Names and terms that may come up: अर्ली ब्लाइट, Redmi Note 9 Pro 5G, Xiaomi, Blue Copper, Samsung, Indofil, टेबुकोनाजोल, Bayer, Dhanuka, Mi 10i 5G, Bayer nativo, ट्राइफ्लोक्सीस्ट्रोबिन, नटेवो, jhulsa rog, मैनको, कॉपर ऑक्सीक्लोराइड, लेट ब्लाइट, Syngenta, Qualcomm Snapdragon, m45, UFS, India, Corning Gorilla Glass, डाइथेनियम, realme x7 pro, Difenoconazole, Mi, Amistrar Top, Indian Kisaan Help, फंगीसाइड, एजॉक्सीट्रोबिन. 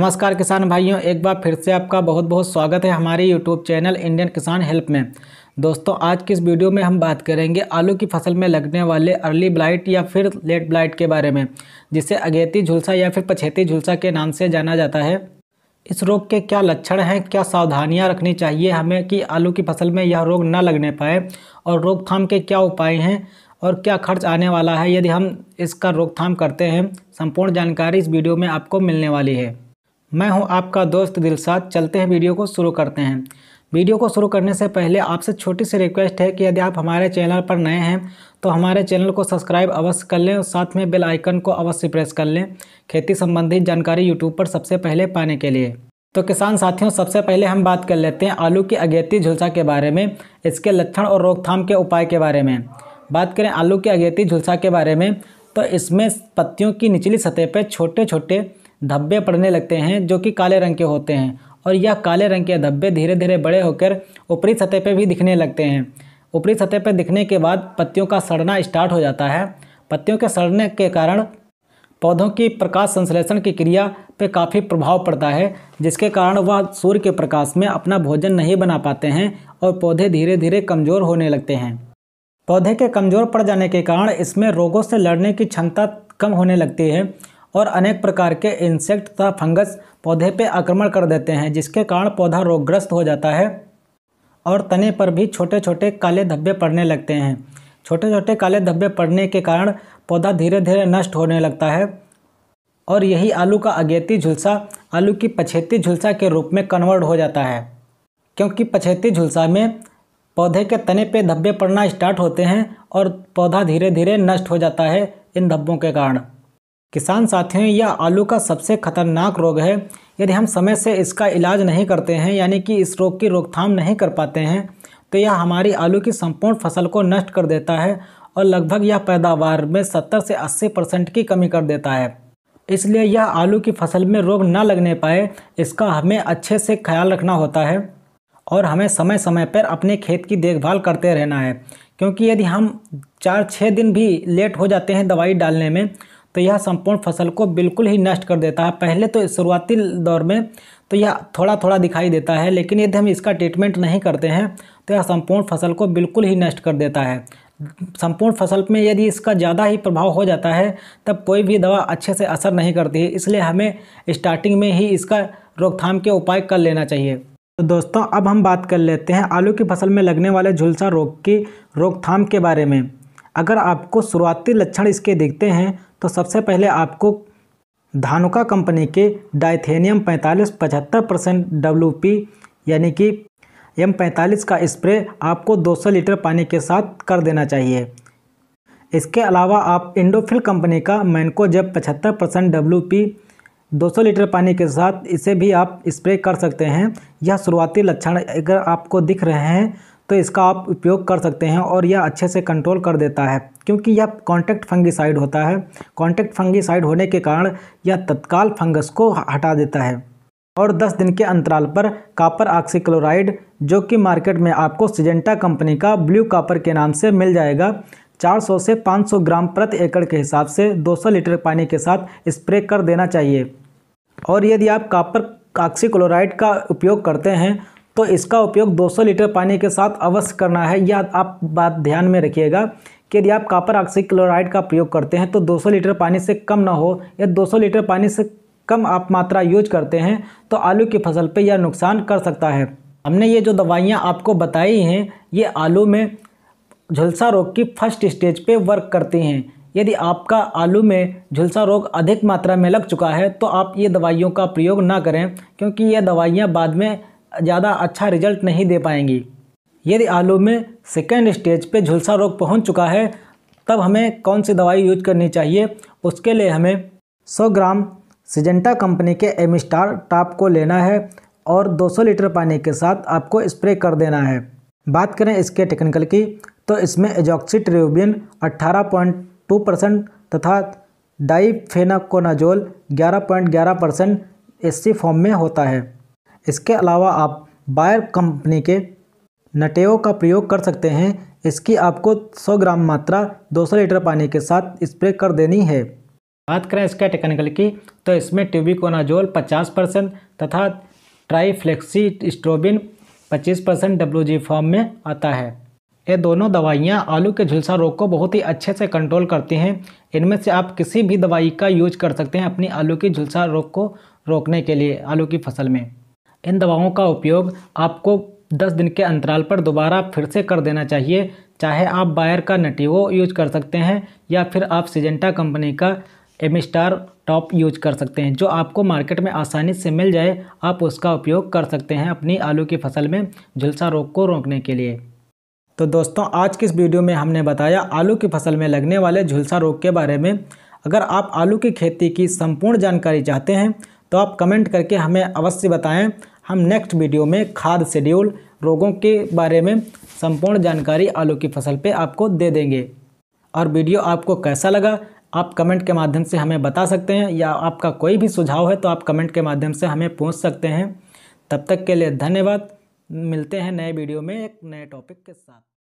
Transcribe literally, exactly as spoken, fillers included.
नमस्कार किसान भाइयों, एक बार फिर से आपका बहुत बहुत स्वागत है हमारे YouTube channel Indian Kisan help में। दोस्तों, आज की इस वीडियो में हम बात करेंगे आलू की फसल में लगने वाले अर्ली ब्लाइट या फिर लेट ब्लाइट के बारे में, जिसे अगेती झुलसा या फिर पछेती झुलसा के नाम से जाना जाता है। इस रोग के क्या लक्षण हैं, क्या सावधानियां रखनी चाहिए हमें कि आलू की फसल में यह रोग न लगने पाए, और रोकथाम के क्या उपाय हैं और क्या खर्च आने वाला है यदि हम इसका रोकथाम करते हैं, संपूर्ण जानकारी इस वीडियो में आपको मिलने वाली है। मैं हूं आपका दोस्त दिलशाद। चलते हैं, वीडियो को शुरू करते हैं। वीडियो को शुरू करने से पहले आपसे छोटी सी रिक्वेस्ट है कि यदि आप हमारे चैनल पर नए हैं तो हमारे चैनल को सब्सक्राइब अवश्य कर लें और साथ में बेल आइकन को अवश्य प्रेस कर लें खेती संबंधित जानकारी यूट्यूब पर सबसे पहले पाने के लिए। तो किसान साथियों, सबसे पहले हम बात कर लेते हैं आलू की अगेती झुलसा के बारे में, इसके लक्षण और रोकथाम के उपाय के बारे में। बात करें आलू की अगेती झुलसा के बारे में तो इसमें पत्तियों की निचली सतह पर छोटे छोटे धब्बे पड़ने लगते हैं जो कि काले रंग के होते हैं, और यह काले रंग के धब्बे धीरे धीरे बड़े होकर ऊपरी सतह पर भी दिखने लगते हैं। ऊपरी सतह पर दिखने के बाद पत्तियों का सड़ना स्टार्ट हो जाता है। पत्तियों के सड़ने के कारण पौधों की प्रकाश संश्लेषण की क्रिया पर काफ़ी प्रभाव पड़ता है, जिसके कारण वह सूर्य के प्रकाश में अपना भोजन नहीं बना पाते हैं और पौधे धीरे धीरे कमज़ोर होने लगते हैं। पौधे के कमज़ोर पड़ जाने के कारण इसमें रोगों से लड़ने की क्षमता कम होने लगती है और अनेक प्रकार के इंसेक्ट तथा फंगस पौधे पर आक्रमण कर देते हैं, जिसके कारण पौधा रोगग्रस्त हो जाता है और तने पर भी छोटे छोटे काले धब्बे पड़ने लगते हैं। छोटे छोटे काले धब्बे पड़ने के कारण पौधा धीरे धीरे नष्ट होने लगता है और यही आलू का अगेती झुलसा आलू की पछेती झुलसा के रूप में कन्वर्ट हो जाता है, क्योंकि पछेती झुलसा में पौधे के तने पे धब्बे पड़ना स्टार्ट होते हैं और पौधा धीरे धीरे नष्ट हो जाता है इन धब्बों के कारण। किसान साथियों, यह आलू का सबसे खतरनाक रोग है। यदि हम समय से इसका इलाज नहीं करते हैं, यानी कि इस रोग की रोकथाम नहीं कर पाते हैं, तो यह हमारी आलू की संपूर्ण फसल को नष्ट कर देता है और लगभग यह पैदावार में सत्तर से अस्सी परसेंट की कमी कर देता है। इसलिए यह आलू की फसल में रोग न लगने पाए, इसका हमें अच्छे से ख्याल रखना होता है और हमें समय समय पर अपने खेत की देखभाल करते रहना है, क्योंकि यदि हम चार छः दिन भी लेट हो जाते हैं दवाई डालने में तो यह संपूर्ण फसल को बिल्कुल ही नष्ट कर देता है। पहले तो शुरुआती दौर में तो यह थोड़ा थोड़ा दिखाई देता है, लेकिन यदि हम इसका ट्रीटमेंट नहीं करते हैं तो यह संपूर्ण फसल को बिल्कुल ही नष्ट कर देता है। संपूर्ण फसल में यदि इसका ज़्यादा ही प्रभाव हो जाता है तब कोई भी दवा अच्छे से असर नहीं करती है, इसलिए हमें स्टार्टिंग में ही इसका रोकथाम के उपाय कर लेना चाहिए। तो दोस्तों, अब हम बात कर लेते हैं आलू की फसल में लगने वाले झुलसा रोग की रोकथाम के बारे में। अगर आपको शुरुआती लक्षण इसके दिखते हैं तो सबसे पहले आपको धानुका कंपनी के डाइथेनियम पैंतालीस पचहत्तर परसेंट डब्ल्यू पी यानी कि एम पैंतालीस का स्प्रे आपको दो सौ लीटर पानी के साथ कर देना चाहिए। इसके अलावा आप इंडोफिल कंपनी का मैनको जब पचहत्तर परसेंट डब्ल्यू पी दो सौ लीटर पानी के साथ इसे भी आप स्प्रे कर सकते हैं। यह शुरुआती लक्षण अगर आपको दिख रहे हैं तो इसका आप उपयोग कर सकते हैं और यह अच्छे से कंट्रोल कर देता है, क्योंकि यह कॉन्टैक्ट फंगीसाइड होता है। कॉन्टैक्ट फंगीसाइड होने के कारण यह तत्काल फंगस को हटा देता है। और दस दिन के अंतराल पर कॉपर ऑक्सीक्लोराइड, जो कि मार्केट में आपको सिजेंटा कंपनी का ब्लू कॉपर के नाम से मिल जाएगा, चार सौ से पाँच सौ ग्राम प्रति एकड़ के हिसाब से दो सौ लीटर पानी के साथ स्प्रे कर देना चाहिए। और यदि आप कॉपर ऑक्सीक्लोराइड का उपयोग करते हैं तो इसका उपयोग दो सौ लीटर पानी के साथ अवश्य करना है। यह आप बात ध्यान में रखिएगा कि यदि आप कॉपर ऑक्सीक्लोराइड का प्रयोग करते हैं तो दो सौ लीटर पानी से कम ना हो, या दो सौ लीटर पानी से कम आप मात्रा यूज करते हैं तो आलू की फसल पर यह नुकसान कर सकता है। हमने ये जो दवाइयाँ आपको बताई हैं ये आलू में झुलसा रोग की फर्स्ट स्टेज पे वर्क करती हैं। यदि आपका आलू में झुलसा रोग अधिक मात्रा में लग चुका है तो आप ये दवाइयों का प्रयोग ना करें, क्योंकि ये दवाइयाँ बाद में ज़्यादा अच्छा रिजल्ट नहीं दे पाएंगी। यदि आलू में सेकेंड स्टेज पे झुलसा रोग पहुंच चुका है तब हमें कौन सी दवाई यूज करनी चाहिए, उसके लिए हमें सौ ग्राम सिजेंटा कंपनी के एमिस्टार टॉप को लेना है और दो सौ लीटर पानी के साथ आपको स्प्रे कर देना है। बात करें इसके टेक्निकल की तो इसमें एजॉक्सीट्रोबिन अठारह पॉइंट दो परसेंट तथा डाइफेनाकोनाजोल ग्यारह पॉइंट ग्यारह परसेंट एससी फॉर्म में होता है। इसके अलावा आप बायर कंपनी के नटेवो का प्रयोग कर सकते हैं। इसकी आपको सौ ग्राम मात्रा दो सौ लीटर पानी के साथ स्प्रे कर देनी है। बात करें इसका टेक्निकल की तो इसमें टेबुकोनाजोल पचास परसेंट तथा ट्राइफ्लोक्सीस्ट्रोबिन पच्चीस परसेंट डब्ल्यूजी फॉर्म में आता है। ये दोनों दवाइयाँ आलू के झुलसा रोग को बहुत ही अच्छे से कंट्रोल करती हैं। इनमें से आप किसी भी दवाई का यूज कर सकते हैं अपनी आलू की झुलसा रोग को रोकने के लिए। आलू की फसल में इन दवाओं का उपयोग आपको दस दिन के अंतराल पर दोबारा फिर से कर देना चाहिए। चाहे आप बायर का नटीवो यूज कर सकते हैं या फिर आप सिजेंटा कंपनी का एमिस्टार टॉप यूज कर सकते हैं, जो आपको मार्केट में आसानी से मिल जाए। आप उसका उपयोग कर सकते हैं अपनी आलू की फसल में झुलसा रोग को रोकने के लिए। तो दोस्तों, आज की इस वीडियो में हमने बताया आलू की फसल में लगने वाले झुलसा रोग के बारे में। अगर आप आलू की खेती की संपूर्ण जानकारी चाहते हैं तो आप कमेंट करके हमें अवश्य बताएं। हम नेक्स्ट वीडियो में खाद शेड्यूल रोगों के बारे में संपूर्ण जानकारी आलू की फसल पे आपको दे देंगे। और वीडियो आपको कैसा लगा आप कमेंट के माध्यम से हमें बता सकते हैं, या आपका कोई भी सुझाव है तो आप कमेंट के माध्यम से हमें पूछ सकते हैं। तब तक के लिए धन्यवाद। मिलते हैं नए वीडियो में एक नए टॉपिक के साथ।